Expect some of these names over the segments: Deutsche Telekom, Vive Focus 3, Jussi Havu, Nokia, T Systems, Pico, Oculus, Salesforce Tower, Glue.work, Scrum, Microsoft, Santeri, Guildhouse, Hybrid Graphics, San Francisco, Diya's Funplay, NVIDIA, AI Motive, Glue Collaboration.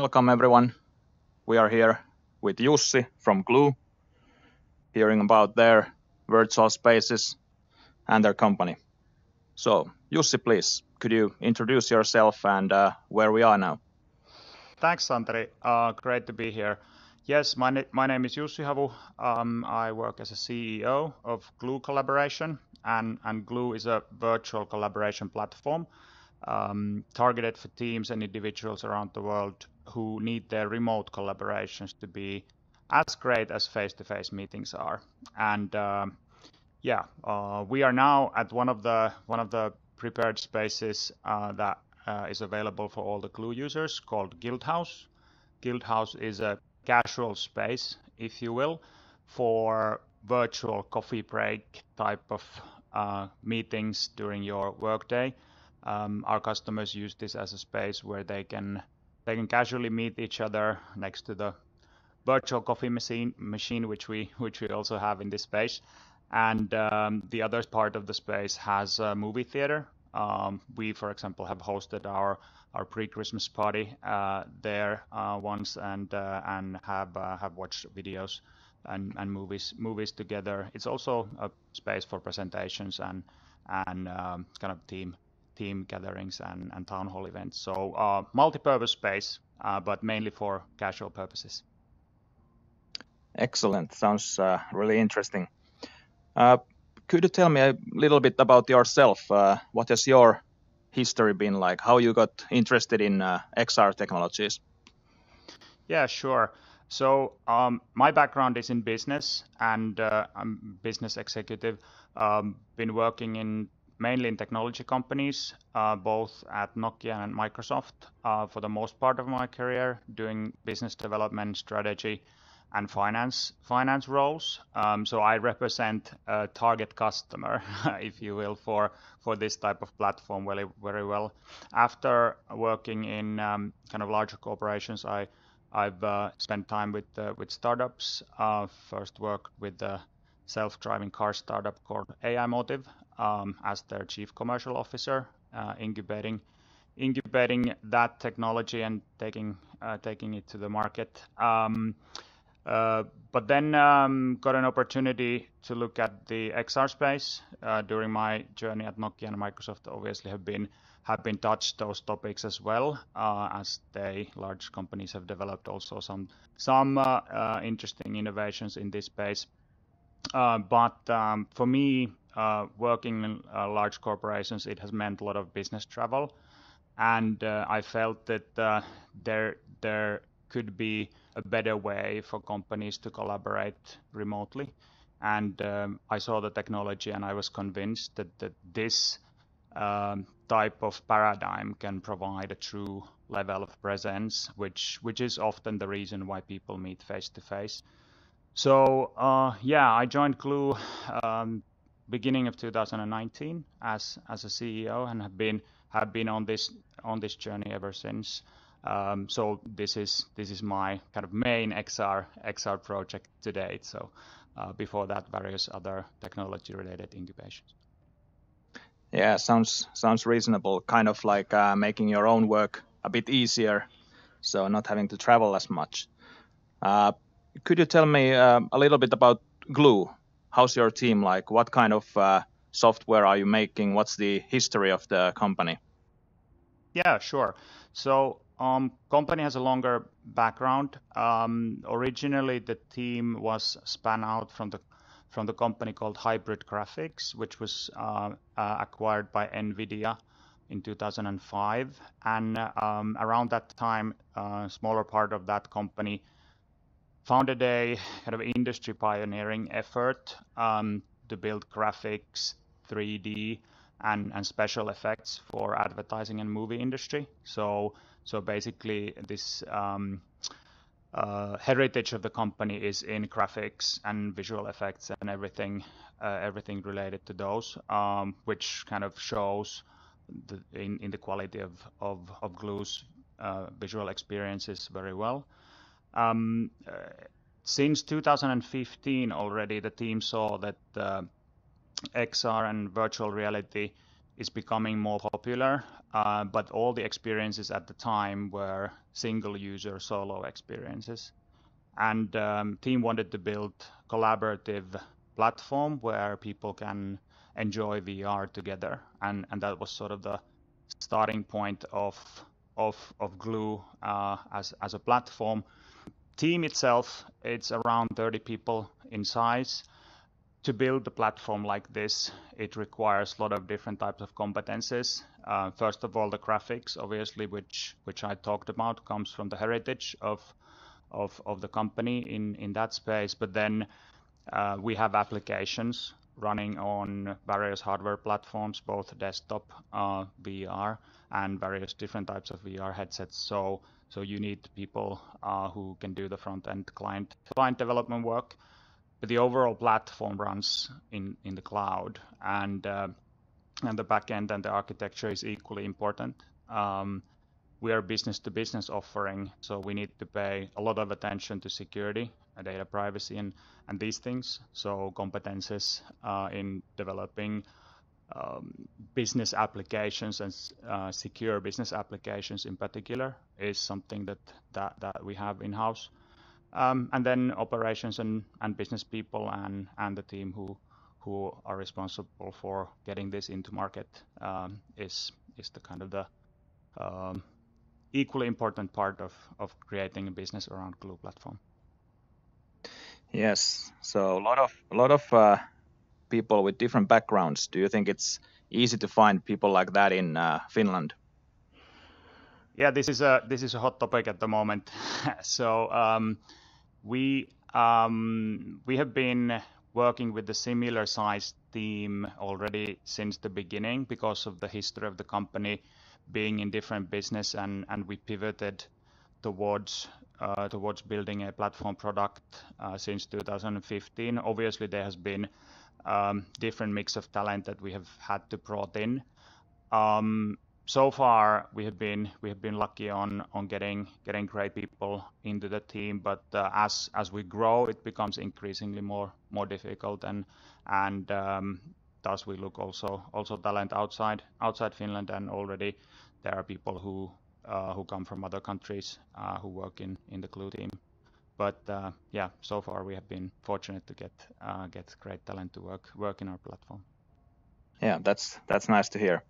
Welcome everyone. We are here with Jussi from Glue, hearing about their virtual spaces and their company. So Jussi, please, could you introduce yourself and where we are now? Thanks, Santeri. Great to be here. Yes, my name is Jussi Havu. I work as a CEO of Glue Collaboration, and Glue is a virtual collaboration platform targeted for teams and individuals around the world who need their remote collaborations to be as great as face-to-face meetings are. And we are now at one of the prepared spaces that is available for all the Glue users, called Guildhouse. Guildhouse is a casual space, if you will, for virtual coffee break type of meetings during your workday. Our customers use this as a space where they can casually meet each other next to the virtual coffee machine which we also have in this space. And the other part of the space has a movie theater. We, for example, have hosted our pre-Christmas party there once, and have watched videos and movies together. It's also a space for presentations and kind of team gatherings and town hall events. So multi-purpose space, but mainly for casual purposes. Excellent. Sounds really interesting. Could you tell me a little bit about yourself? What has your history been like? How you got interested in XR technologies? Yeah, sure. So my background is in business, and I'm a business executive. Been working mainly in technology companies, both at Nokia and Microsoft for the most part of my career, doing business development, strategy, and finance roles. So I represent a target customer, if you will, for this type of platform very well. After working in kind of larger corporations, I've spent time with startups. First worked with the self-driving car startup called AI Motive as their chief commercial officer, incubating that technology and taking it to the market. But then got an opportunity to look at the XR space during my journey at Nokia, and Microsoft obviously have been touched those topics as well, as large companies have developed also some interesting innovations in this space. But for me, working in large corporations, it has meant a lot of business travel, and I felt that there could be a better way for companies to collaborate remotely. And I saw the technology, and I was convinced that this type of paradigm can provide a true level of presence, which is often the reason why people meet face to face. So I joined Glue beginning of 2019 as a CEO, and have been on this journey ever since. So this is my kind of main XR project to date. So before that, various other technology related incubations. Yeah, sounds reasonable. Kind of like making your own work a bit easier, so not having to travel as much. Could you tell me a little bit about Glue? How's your team like? What kind of software are you making? What's the history of the company? Yeah, sure. So company has a longer background. Originally, the team was spun out from the company called Hybrid Graphics, which was acquired by NVIDIA in 2005. And around that time, a smaller part of that company founded a kind of industry pioneering effort to build graphics, 3D, and special effects for advertising and movie industry. So basically, this heritage of the company is in graphics and visual effects and everything related to those, which kind of shows in the quality of Glue's visual experiences very well. Since 2015 already, the team saw that XR and virtual reality is becoming more popular, but all the experiences at the time were single user solo experiences. And team wanted to build collaborative platform where people can enjoy VR together. And that was sort of the starting point of Glue as a platform. Team itself, it's around 30 people in size. To build a platform like this, it requires a lot of different types of competences. First of all, the graphics, obviously, which I talked about, comes from the heritage of the company in that space. But then we have applications running on various hardware platforms, both desktop VR and various different types of VR headsets. So you need people who can do the front-end client development work. But the overall platform runs in the cloud, and the backend and the architecture is equally important. We are a business-to-business offering, so we need to pay a lot of attention to security, data privacy, and these things. So competences in developing business applications and secure business applications in particular is something that we have in-house. And then operations and business people and the team who are responsible for getting this into market is the kind of the equally important part of creating a business around Glue platform. Yes, so a lot of people with different backgrounds. Do you think it's easy to find people like that in Finland? Yeah, this is a hot topic at the moment. So we have been working with a similar sized team already since the beginning because of the history of the company being in different business, and we pivoted towards building a platform product since 2015. Obviously, there has been different mix of talent that we have had to brought in. So far, we have been lucky on getting great people into the team. But as we grow, it becomes increasingly more difficult, and thus we look also talent outside Finland, and already there are people who come from other countries who work in the Glue team. But yeah, so far we have been fortunate to get great talent to work in our platform. Yeah, that's nice to hear.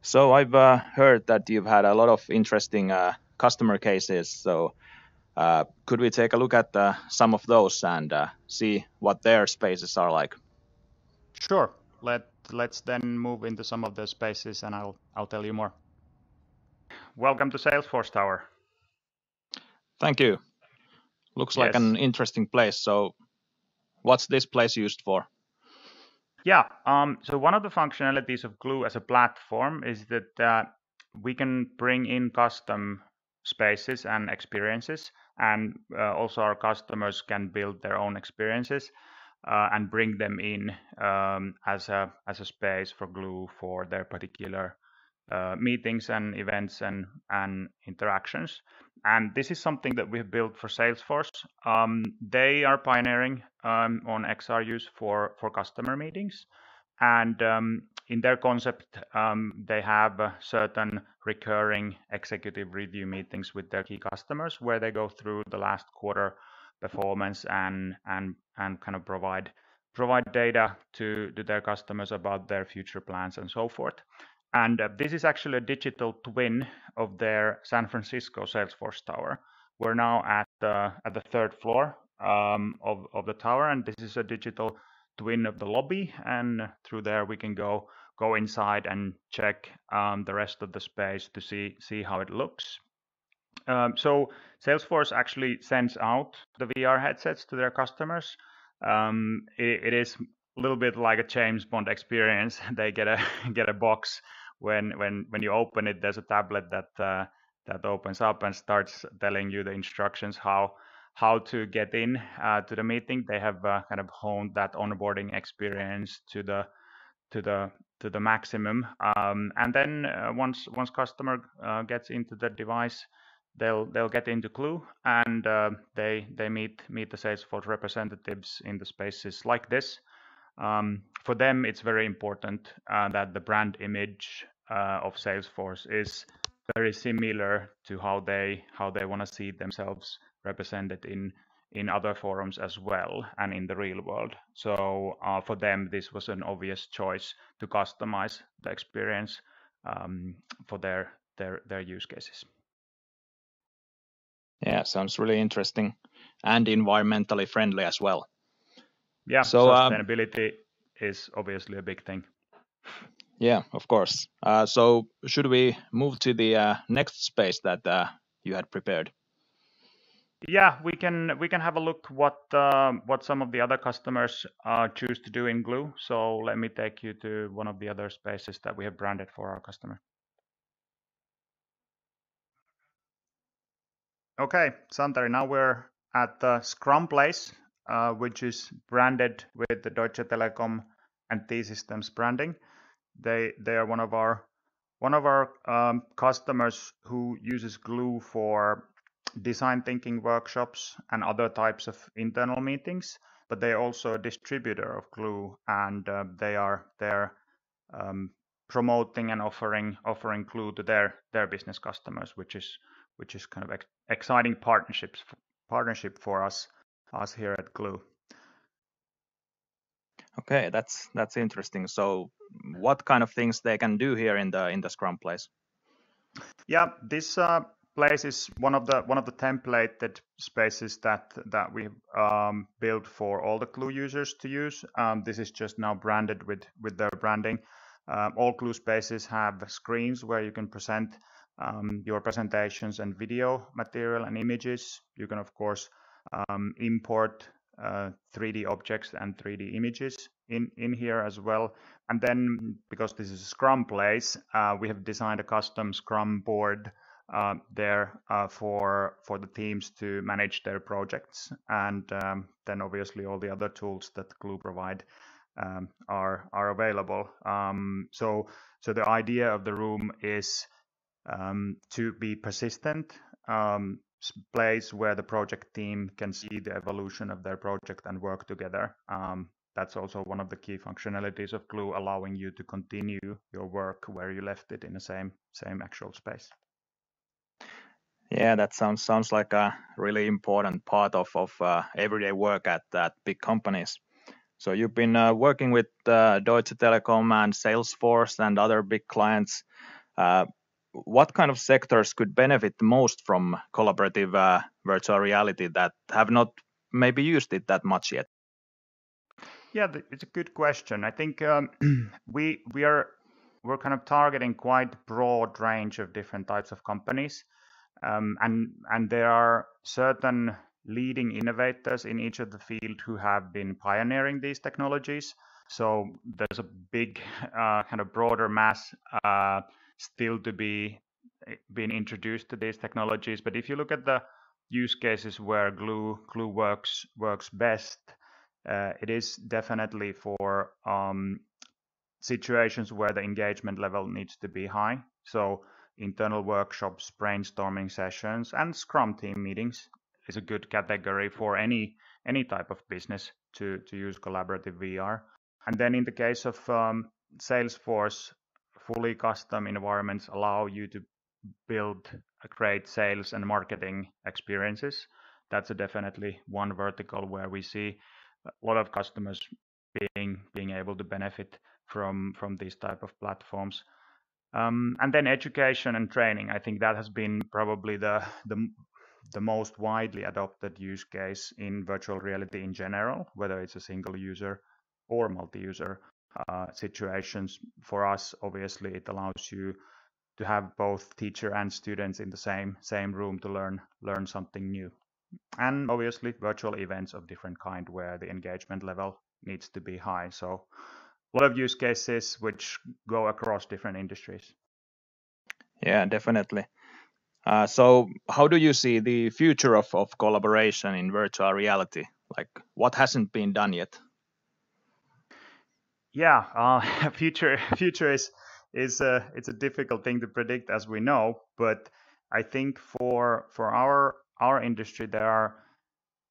So I've heard that you've had a lot of interesting customer cases. So could we take a look at some of those and see what their spaces are like? Sure. Let's then move into some of the spaces, and I'll tell you more. Welcome to Salesforce Tower. Thank you. Looks like an interesting place. So what's this place used for? Yeah, so one of the functionalities of Glue as a platform is that we can bring in custom spaces and experiences, and also our customers can build their own experiences and bring them in as a space for Glue for their particular meetings and events and interactions. And this is something that we have built for Salesforce. They are pioneering on XRUs for customer meetings. And in their concept, they have certain recurring executive review meetings with their key customers where they go through the last quarter performance and kind of provide data to their customers about their future plans and so forth. And this is actually a digital twin of their San Francisco Salesforce Tower. We're now at the third floor of the tower, and this is a digital twin of the lobby. And through there, we can go inside and check the rest of the space to see how it looks. So Salesforce actually sends out the VR headsets to their customers. It is a little bit like a James Bond experience. They get a box. When you open it, there's a tablet that opens up and starts telling you the instructions how to get in to the meeting. They have kind of honed that onboarding experience to the maximum. And then once customer gets into the device, they'll get into Glue, and they meet the Salesforce representatives in the spaces like this. For them, it's very important that the brand image of Salesforce is very similar to how they want to see themselves represented in other forums as well and in the real world. So for them, this was an obvious choice to customize the experience for their use cases. Yeah, sounds really interesting and environmentally friendly as well. Yeah, so sustainability is obviously a big thing. Yeah, of course. So should we move to the next space that you had prepared? Yeah, we can have a look what some of the other customers choose to do in Glue. So let me take you to one of the other spaces that we have branded for our customer. Okay, Santeri, now we're at the Scrum place, which is branded with the Deutsche Telekom and T Systems branding. They are one of our customers who uses Glue for design thinking workshops and other types of internal meetings, but they're also a distributor of Glue, and they're promoting and offering Glue to their business customers, which is kind of exciting partnership for us here at Glue. Okay, that's interesting. So what kind of things they can do here in the Scrum place? Yeah, this place is one of the templated spaces that we built for all the Glue users to use. This is just now branded with their branding. All Glue spaces have screens where you can present your presentations and video material and images. You can, of course, import 3D objects and 3D images in here as well. And then, because this is a Scrum place, we have designed a custom Scrum board there for the teams to manage their projects. And then obviously all the other tools that Glue provide are available. So the idea of the room is to be persistent, place where the project team can see the evolution of their project and work together. That's also one of the key functionalities of Glue, allowing you to continue your work where you left it in the same actual space. Yeah, that sounds like a really important part of everyday work at big companies. So you've been working with Deutsche Telekom and Salesforce and other big clients. What kind of sectors could benefit most from collaborative virtual reality that have not maybe used it that much yet? Yeah, it's a good question. I think we're kind of targeting quite broad range of different types of companies, and there are certain leading innovators in each of the field who have been pioneering these technologies. So there's a big kind of broader mass still to be being introduced to these technologies. But if you look at the use cases where Glue works best, it is definitely for situations where the engagement level needs to be high. So internal workshops, brainstorming sessions, and Scrum team meetings is a good category for any type of business to use collaborative VR. And then in the case of Salesforce, fully custom environments allow you to create sales and marketing experiences. That's definitely one vertical where we see a lot of customers being able to benefit from these type of platforms. And then education and training. I think that has been probably the most widely adopted use case in virtual reality in general, whether it's a single user or multi-user situations. For us, obviously, it allows you to have both teacher and students in the same room to learn something new. And obviously, virtual events of different kind where the engagement level needs to be high. So a lot of use cases which go across different industries. Yeah, definitely. So how do you see the future of collaboration in virtual reality? Like, what hasn't been done yet? Yeah, future is it's a difficult thing to predict, as we know. But I think for our industry, there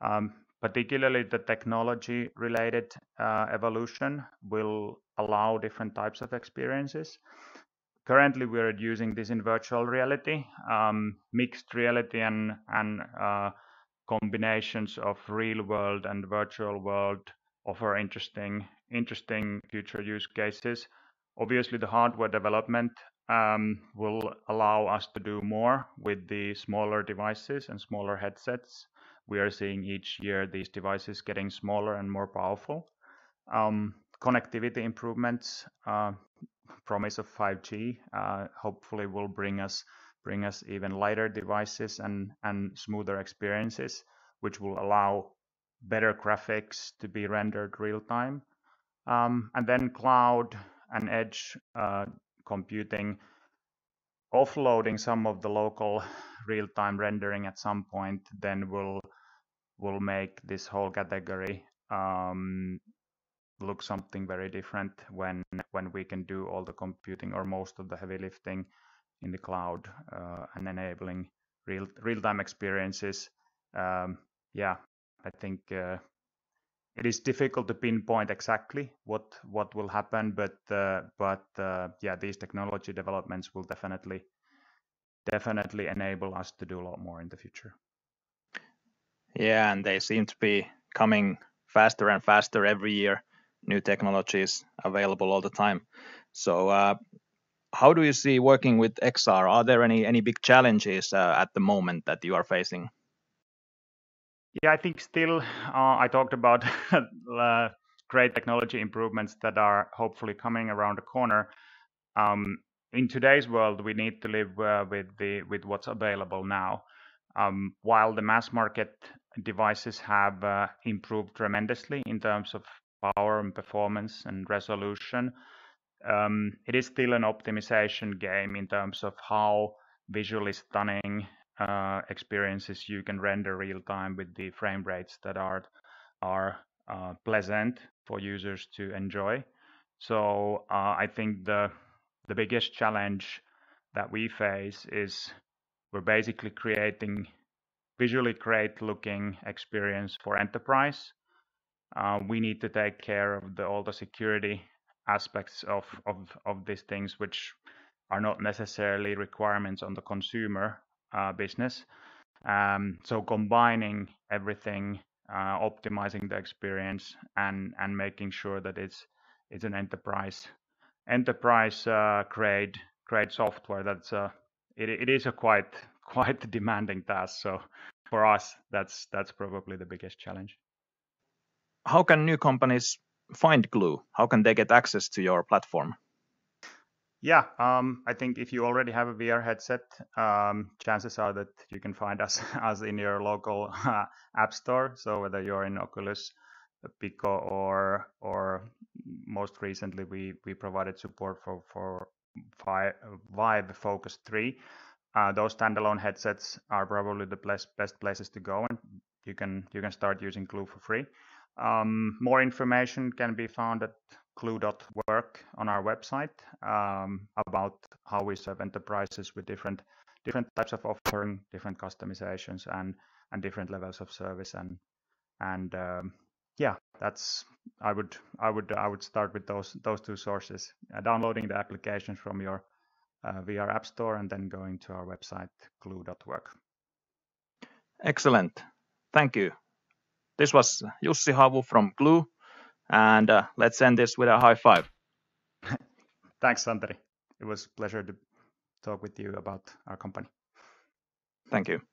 are Particularly the technology related evolution will allow different types of experiences. Currently, we're using this in virtual reality, mixed reality and combinations of real world and virtual world offer interesting future use cases. Obviously, the hardware development will allow us to do more with the smaller devices and smaller headsets. We are seeing each year these devices getting smaller and more powerful. Connectivity improvements, promise of 5G, hopefully will bring us even lighter devices and smoother experiences, which will allow better graphics to be rendered real time. And then cloud and edge computing, offloading some of the local real-time rendering at some point, then will make this whole category look something very different when we can do all the computing or most of the heavy lifting in the cloud and enabling real-time experiences. I think it is difficult to pinpoint exactly what will happen, but these technology developments will definitely enable us to do a lot more in the future. Yeah, and they seem to be coming faster and faster every year. New technologies available all the time. So how do you see working with XR? Are there any big challenges at the moment that you are facing? Yeah, I think still I talked about great technology improvements that are hopefully coming around the corner. In today's world, we need to live with what's available now. While the mass market devices have improved tremendously in terms of power and performance and resolution, it is still an optimization game in terms of how visually stunning experiences you can render real time with the frame rates that are pleasant for users to enjoy. So I think the biggest challenge that we face is we're basically creating visually great looking experience for enterprise. We need to take care of all the security aspects of these things, which are not necessarily requirements on the consumer business. So combining everything, optimizing the experience, and making sure that it's an enterprise grade software. That's it is a quite demanding task. So for us, that's probably the biggest challenge. How can new companies find Glue? How can they get access to your platform? Yeah, I think if you already have a VR headset, chances are that you can find us in your local app store. So whether you're in Oculus, Pico, or most recently we provided support for Vive Focus 3. Those standalone headsets are probably the best places to go, and you can start using Glue for free. More information can be found at Glue.work on our website about how we serve enterprises with different types of offering, different customizations, and different levels of service. That's I would start with those two sources: downloading the applications from your VR app store and then going to our website Glue.work. Excellent, thank you. This was Jussi Havu from Glue. And let's end this with a high five. Thanks, Santeri. It was a pleasure to talk with you about our company. Thank you.